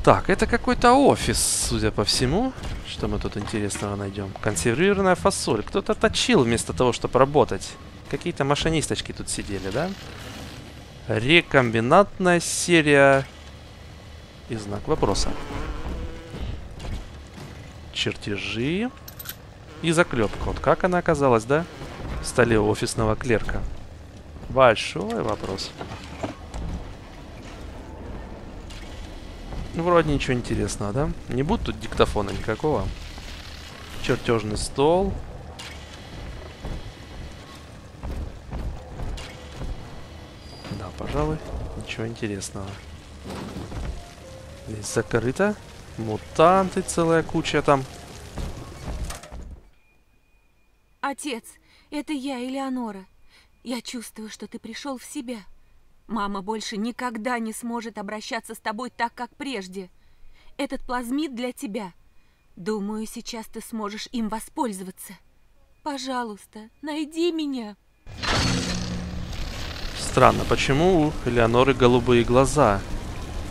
Так, это какой-то офис, судя по всему. Что мы тут интересного найдем? Консервированная фасоль. Кто-то точил вместо того, чтобы работать. Какие-то машинисточки тут сидели, да? Рекомбинантная серия. И знак вопроса. Чертежи. И заклепка. Вот как она оказалась, да? В столе офисного клерка. Большой вопрос. Вроде ничего интересного, да? Не будет тут диктофона никакого. Чертежный стол. Да, пожалуй, ничего интересного. Здесь закрыто. Мутанты целая куча там. Отец, это я, Элеонора. Я чувствую, что ты пришел в себя. Мама больше никогда не сможет обращаться с тобой так, как прежде. Этот плазмид для тебя. Думаю, сейчас ты сможешь им воспользоваться. Пожалуйста, найди меня. Странно, почему у Элеоноры голубые глаза?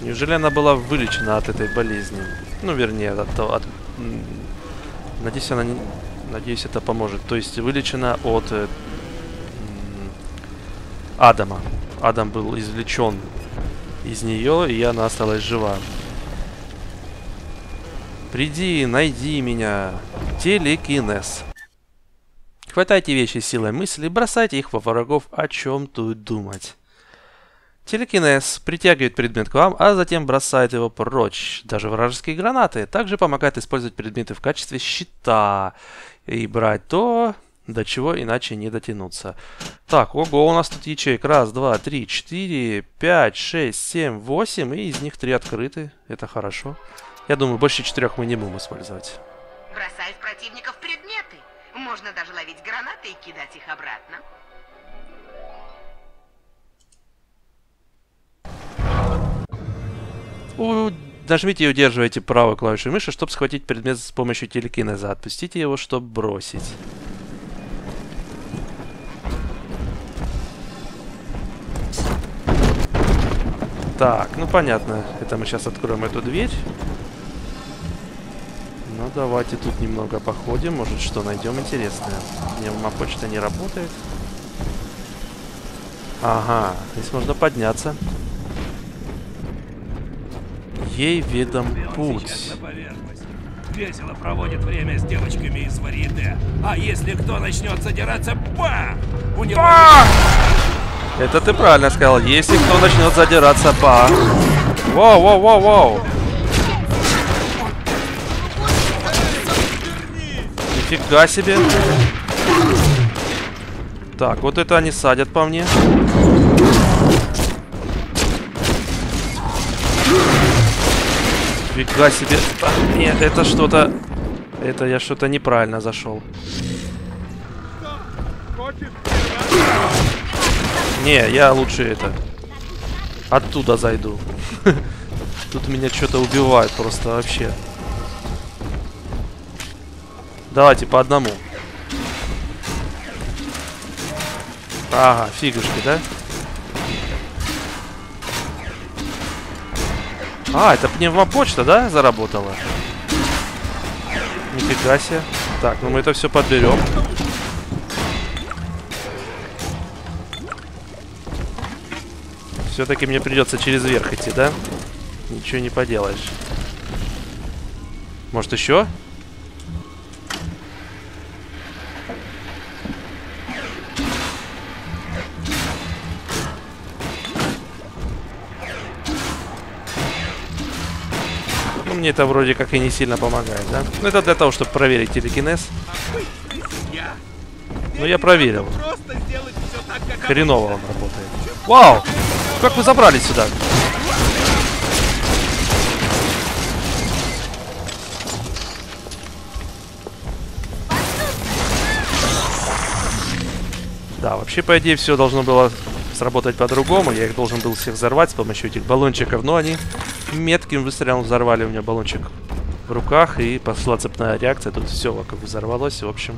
Неужели она была вылечена от этой болезни? Ну, вернее, от... Надеюсь, она не... Надеюсь, это поможет. То есть, вылечена от... Адама. Адам был извлечен из нее, и она осталась жива. Приди, найди меня. Телекинез. Хватайте вещи силой мысли, бросайте их во врагов, о чем тут думать. Телекинез притягивает предмет к вам, а затем бросает его прочь. Даже вражеские гранаты. Также помогает использовать предметы в качестве щита. И брать то, до чего иначе не дотянуться. Так, ого, у нас тут ячеек. 1, 2, 3, 4, 5, 6, 7, 8. И из них 3 открыты. Это хорошо. Я думаю, больше 4 мы не будем использовать. Бросай в противников предметы. Можно даже ловить гранаты и кидать их обратно. Нажмите и удерживайте правую клавишу мыши, чтобы схватить предмет с помощью телекинеза. Отпустите его, чтобы бросить. Так, ну понятно. Это мы сейчас откроем эту дверь. Ну, давайте тут немного походим. Может, что найдем интересное. Моя почта не работает. Ага, здесь можно подняться. Ей ведом путь. Весело проводит время с девочками из Вариде. А если кто начнет задираться, ба! У него... Это ты правильно сказал. Если кто начнет задираться, ба! Воу-воу-воу-воу! Нифига себе! Так, вот это они садят по мне. Нифига себе. А, нет, это что-то... Это я что-то неправильно зашел. Не, я лучше это... Оттуда зайду. Тут меня что-то убивают просто вообще. Давайте по одному. Ага, фигушки, да? А, это пневмопочта, да, заработала? Нифига себе. Так, ну мы это все подберем. Все-таки мне придется через верх идти, да? Ничего не поделаешь. Может, еще? Мне это вроде как и не сильно помогает, да? Ну, это для того, чтобы проверить телекинез. Но я проверил. Хреново он работает. Вау! Как вы забрались сюда? Да, вообще, по идее, все должно было сработать по-другому. Я их должен был всех взорвать с помощью этих баллончиков, но они... Метким выстрелом взорвали у меня баллончик в руках, и пошла цепная реакция. Тут все вокруг взорвалось. В общем,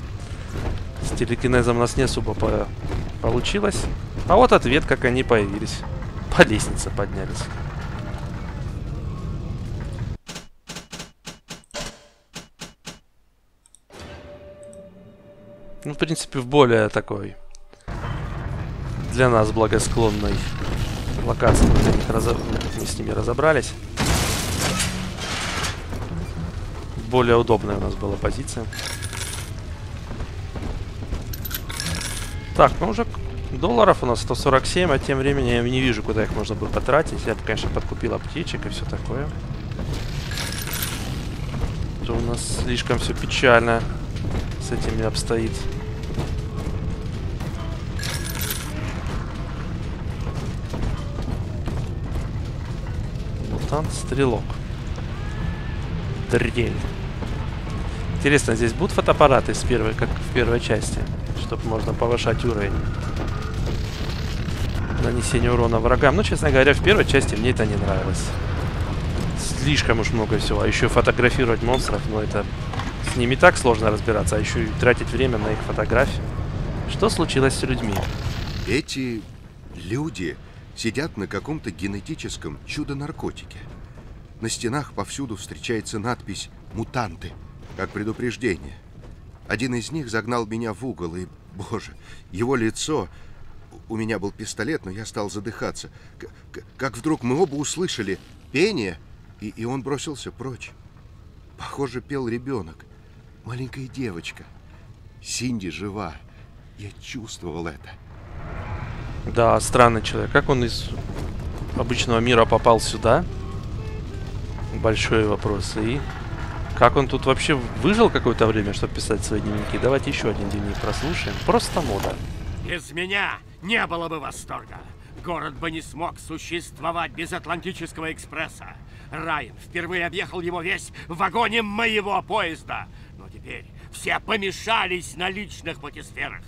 с телекинезом у нас не особо получилось. А вот ответ, как они появились. По лестнице поднялись. Ну, в принципе, в более такой для нас благосклонной локации мы с ними разобрались. Более удобная у нас была позиция. Так, ну уже долларов у нас 147, а тем временем я не вижу, куда их можно будет потратить. Я бы, конечно, подкупил аптечек и все такое. То у нас слишком все печально с этими обстоит. Стрелок. Дрель. Интересно, здесь будут фотоаппараты с первой, как в первой части, чтобы можно повышать уровень нанесения урона врагам. Но, честно говоря, в первой части мне это не нравилось. Слишком уж много всего. А еще фотографировать монстров, но это С ними так сложно разбираться, а еще и тратить время на их фотографии. Что случилось с людьми? Эти люди сидят на каком-то генетическом чудо-наркотике. На стенах повсюду встречается надпись «Мутанты», как предупреждение. Один из них загнал меня в угол, и, боже, его лицо... У меня был пистолет, но я стал задыхаться. Как вдруг мы оба услышали пение, и он бросился прочь. Похоже, пел ребенок, маленькая девочка. Синди жива. Я чувствовал это. Да, странный человек. Как он из обычного мира попал сюда? Большой вопрос. И как он тут вообще выжил какое-то время, чтобы писать свои дневники? Давайте еще один дневник прослушаем. Просто мода. Без меня не было бы восторга. Город бы не смог существовать без Атлантического экспресса. Райан впервые объехал его весь в вагоне моего поезда. Но теперь все помешались на личных путесферах.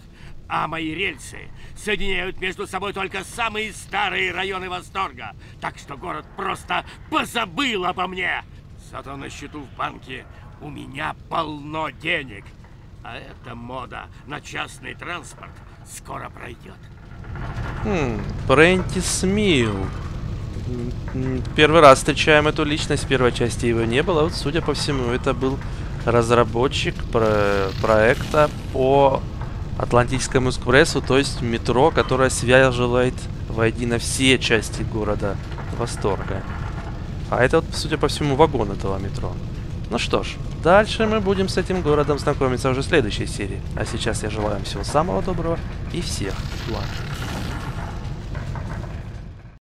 А мои рельсы соединяют между собой только самые старые районы восторга. Так что город просто позабыл обо мне. Зато на счету в банке у меня полно денег. А эта мода на частный транспорт скоро пройдет. Прентис Милл. Первый раз встречаем эту личность, в первой части его не было. Вот, судя по всему, это был разработчик проекта по Атлантическому экспрессу, то есть метро, которое связывает воедино все части города Восторга. А это, судя по всему, вагон этого метро. Ну что ж, дальше мы будем с этим городом знакомиться уже в следующей серии. А сейчас я желаю вам всего самого доброго и всех благ.